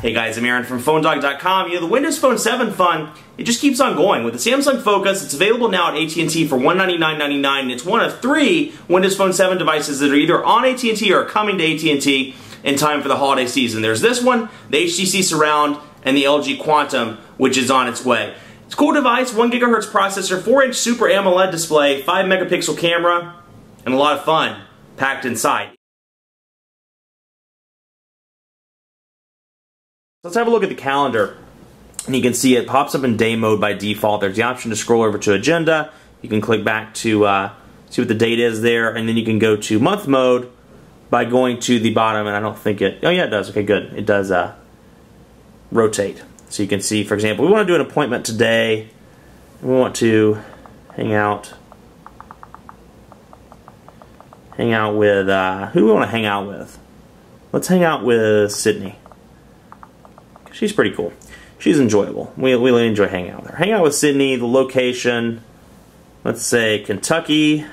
Hey guys, I'm Aaron from phonedog.com. You know, the Windows Phone 7 fun, it just keeps on going. With the Samsung Focus, it's available now at AT&T for $199.99, and it's one of three Windows Phone 7 devices that are either on AT&T or are coming to AT&T in time for the holiday season. There's this one, the HTC Surround, and the LG Quantum, which is on its way. It's a cool device, 1 GHz processor, 4-inch Super AMOLED display, 5-megapixel camera, and a lot of fun packed inside. Let's have a look at the calendar, and you can see it pops up in day mode by default. There's the option to scroll over to agenda. You can click back to see what the date is there, and then you can go to month mode by going to the bottom, and I don't think it, oh yeah, it does, okay, good. It does rotate. So you can see, for example, we want to do an appointment today, we want to hang out with, who do we want to hang out with? Let's hang out with Sydney. She's pretty cool. She's enjoyable. We really enjoy hanging out with her. Hang out with Sydney, the location, let's say Kentucky.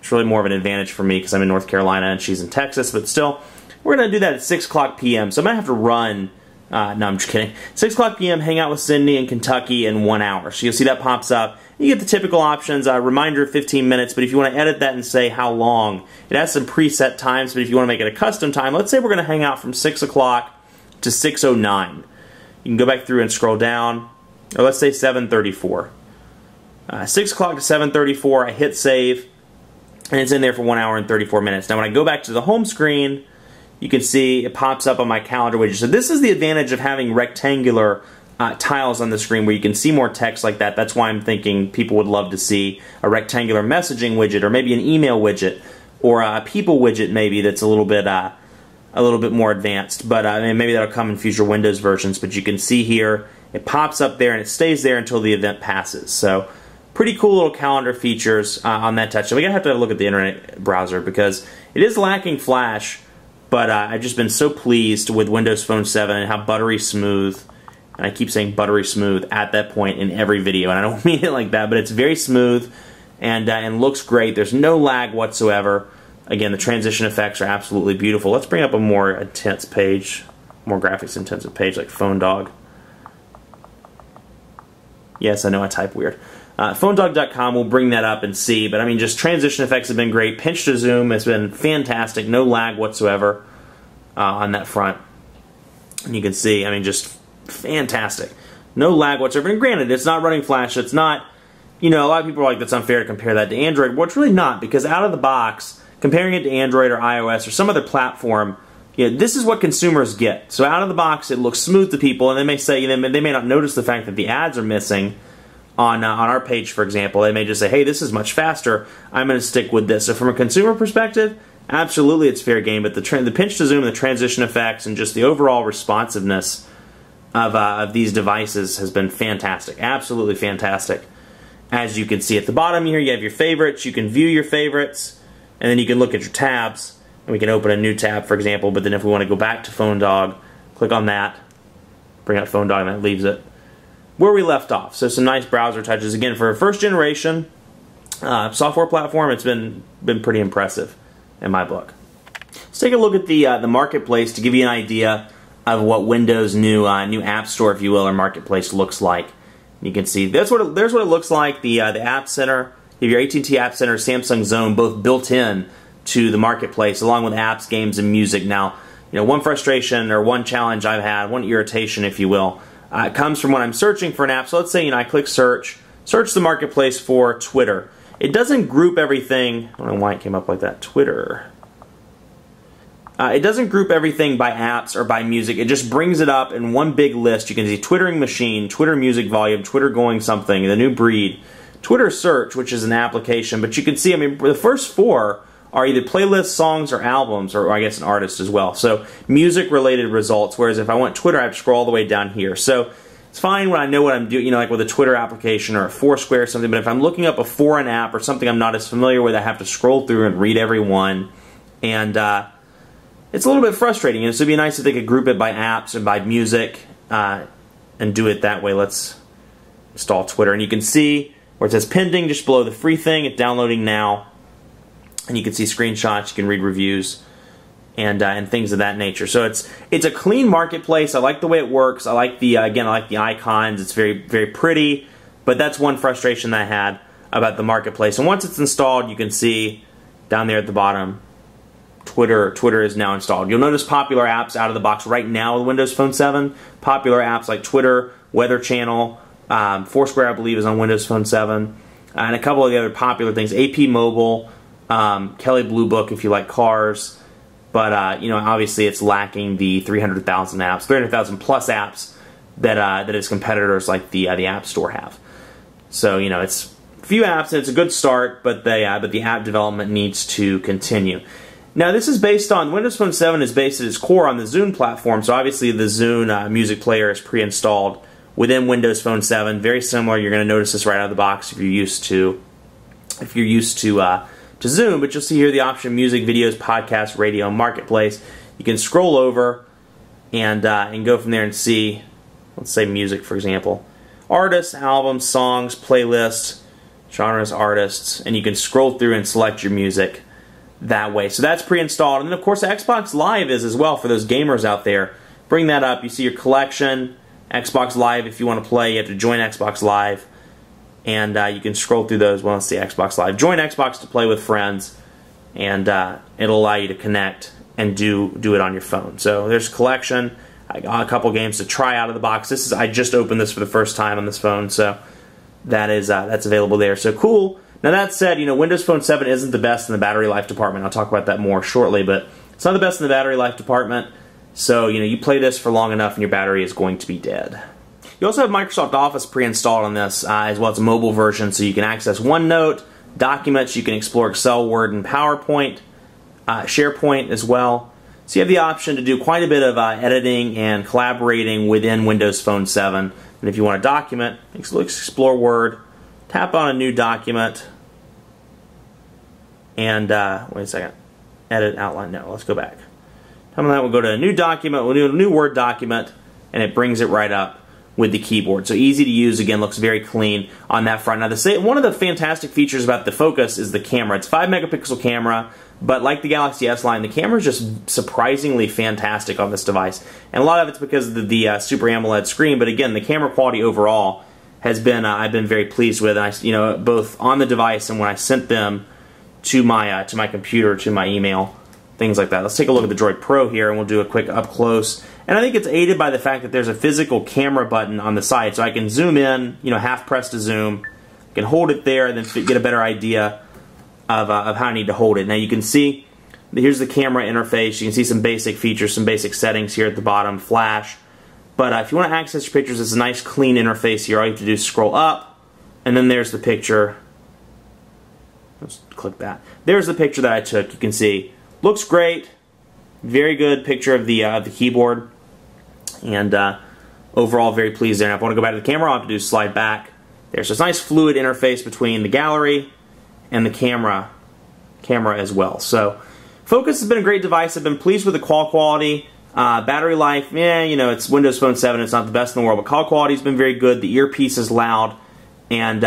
It's really more of an advantage for me because I'm in North Carolina and she's in Texas, but still, we're going to do that at 6:00 p.m. So I'm going to have to run, no, I'm just kidding. 6:00 p.m., hang out with Cindy in Kentucky in 1 hour. So you'll see that pops up. You get the typical options, reminder 15 minutes, but if you want to edit that and say how long, it has some preset times, but if you want to make it a custom time, let's say we're going to hang out from 6:00 to 6:09. You can go back through and scroll down, or let's say 7:34. 6:00 to 7:34, I hit save, and it's in there for 1 hour and 34 minutes. Now when I go back to the home screen, you can see it pops up on my calendar widget. So this is the advantage of having rectangular tiles on the screen where you can see more text like that. That's why I'm thinking people would love to see a rectangular messaging widget, or maybe an email widget, or a people widget maybe that's a little bit more advanced. But maybe that'll come in future Windows versions. But you can see here, it pops up there and it stays there until the event passes. So pretty cool little calendar features on that touch. So we're gonna have to have a look at the internet browser because it is lacking Flash. But I've just been so pleased with Windows Phone 7 and how buttery smooth, and I keep saying buttery smooth at that point in every video, and I don't mean it like that, but it's very smooth and looks great. There's no lag whatsoever. Again, the transition effects are absolutely beautiful. Let's bring up a more intense page, more graphics intensive page like PhoneDog. Yes, I know I type weird. Phonedog.com, we'll bring that up and see, but I mean, just transition effects have been great. Pinch to zoom has been fantastic, no lag whatsoever on that front. And you can see, I mean, just fantastic. No lag whatsoever, and granted, it's not running Flash, it's not, you know, a lot of people are like, that's unfair to compare that to Android. Well, it's really not, because out of the box, comparing it to Android or iOS or some other platform, you know, this is what consumers get. So out of the box, it looks smooth to people, and they may say, you know, they may not notice the fact that the ads are missing. On our page, for example, they may just say, hey, this is much faster, I'm going to stick with this. So from a consumer perspective, absolutely it's fair game, but the pinch to zoom and the transition effects and just the overall responsiveness of these devices has been fantastic, absolutely fantastic. As you can see at the bottom here, you have your favorites, you can view your favorites, and then you can look at your tabs, and we can open a new tab, for example, but then if we want to go back to PhoneDog, click on that, bring up PhoneDog, and that leaves it where we left off. So some nice browser touches. Again, for a first generation software platform, it's been pretty impressive in my book. Let's take a look at the marketplace to give you an idea of what Windows' new App Store, if you will, or marketplace looks like. You can see there's what it looks like. The App Center, you have your AT&T App Center, Samsung Zone, both built in to the marketplace, along with apps, games, and music. Now, you know, one frustration or one challenge I've had, one irritation, if you will. It comes from when I'm searching for an app. So let's say, you know, I click search the marketplace for Twitter. It doesn't group everything. I don't know why it came up like that. Twitter. It doesn't group everything by apps or by music. It just brings it up in one big list. You can see Twittering Machine, Twitter Music Volume, Twitter Going Something, The New Breed, Twitter Search, which is an application. But you can see, I mean, the first four are either playlists, songs, or albums, or I guess an artist as well. So music-related results, whereas if I want Twitter, I have to scroll all the way down here. So it's fine when I know what I'm doing, you know, like with a Twitter application or a Foursquare or something, but if I'm looking up a foreign app or something I'm not as familiar with, I have to scroll through and read every one. And it's a little bit frustrating. You know, so it'd be nice if they could group it by apps and by music and do it that way. Let's install Twitter, and you can see where it says pending just below the free thing, it's downloading now, and you can see screenshots, you can read reviews, and things of that nature. So it's a clean marketplace. I like the way it works. I like the again, I like the icons. It's very, very pretty. But that's one frustration that I had about the marketplace. And once it's installed, you can see down there at the bottom, Twitter is now installed. You'll notice popular apps out of the box right now with Windows Phone 7. Popular apps like Twitter, Weather Channel, Foursquare, I believe, is on Windows Phone 7, and a couple of the other popular things. AP Mobile, Kelly Blue Book, if you like cars. But you know, obviously, it's lacking the 300,000 apps, 300,000 plus apps that that its competitors like the App Store have. So you know, it's few apps and it's a good start, but the app development needs to continue. Now, this is based on Windows Phone 7 is based at its core on the Zune platform. So obviously, the Zune music player is pre-installed within Windows Phone 7. Very similar. You're going to notice this right out of the box if you're used to to Zune, but you'll see here the option music, videos, podcasts, radio, marketplace. You can scroll over and go from there and see, let's say music for example, artists, albums, songs, playlists, genres, artists, and you can scroll through and select your music that way. So that's pre-installed, and then of course Xbox Live is as well for those gamers out there. Bring that up, you see your collection, Xbox Live if you want to play, you have to join Xbox Live. And you can scroll through those. Well, let's see, Xbox Live. Join Xbox to play with friends, and it'll allow you to connect and do it on your phone. So there's collection, a couple games to try out of the box. This is, I just opened this for the first time on this phone, so that is that's available there. So cool. Now that said, you know, Windows Phone 7 isn't the best in the battery life department. I'll talk about that more shortly, but it's not the best in the battery life department. So you know, you play this for long enough, and your battery is going to be dead. You also have Microsoft Office pre-installed on this, as well as a mobile version, so you can access OneNote, documents, you can explore Excel, Word, and PowerPoint, SharePoint as well. So you have the option to do quite a bit of editing and collaborating within Windows Phone 7. And if you want a document, explore Word, tap on a new document, and wait a second, edit outline, no, let's go back. Tap on that, we'll go to a new document, we'll do a new Word document, and it brings it right up with the keyboard. So easy to use, again, looks very clean on that front. Now, one of the fantastic features about the Focus is the camera. It's 5-megapixel camera, but like the Galaxy S line, the camera is just surprisingly fantastic on this device. And a lot of it's because of the Super AMOLED screen, but again, the camera quality overall has been, I've been very pleased with, and you know, both on the device and when I sent them to my computer, to my email, things like that. Let's take a look at the Droid Pro here, and we'll do a quick up close. And I think it's aided by the fact that there's a physical camera button on the side, so I can zoom in, you know, half press to zoom. I can hold it there and then get a better idea of how I need to hold it. Now you can see, here's the camera interface. You can see some basic features, some basic settings here at the bottom, flash. But if you want to access your pictures, it's a nice clean interface here. All you have to do is scroll up, and then there's the picture. Let's click that. There's the picture that I took. You can see, looks great. Very good picture of the keyboard. And overall, very pleased there. Now, if I want to go back to the camera, all I have to do is slide back there. So it's a nice fluid interface between the gallery and the camera as well. So Focus has been a great device. I've been pleased with the call quality. Battery life, yeah, you know, it's Windows Phone 7. It's not the best in the world, but call quality's been very good. The earpiece is loud. And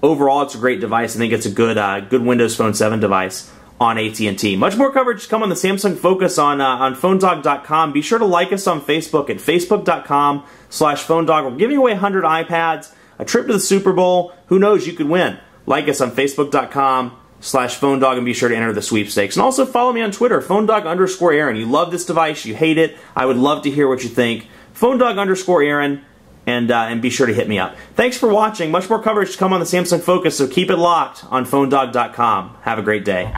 overall, it's a great device. I think it's a good Windows Phone 7 device on AT&T. Much more coverage to come on the Samsung Focus on phonedog.com. Be sure to like us on Facebook at facebook.com/phonedog. We're giving away 100 iPads, a trip to the Super Bowl. Who knows? You could win. Like us on facebook.com/phonedog and be sure to enter the sweepstakes. And also follow me on Twitter, phonedog_Aaron. You love this device. You hate it. I would love to hear what you think. phonedog_Aaron and be sure to hit me up. Thanks for watching. Much more coverage to come on the Samsung Focus, so keep it locked on phonedog.com. Have a great day.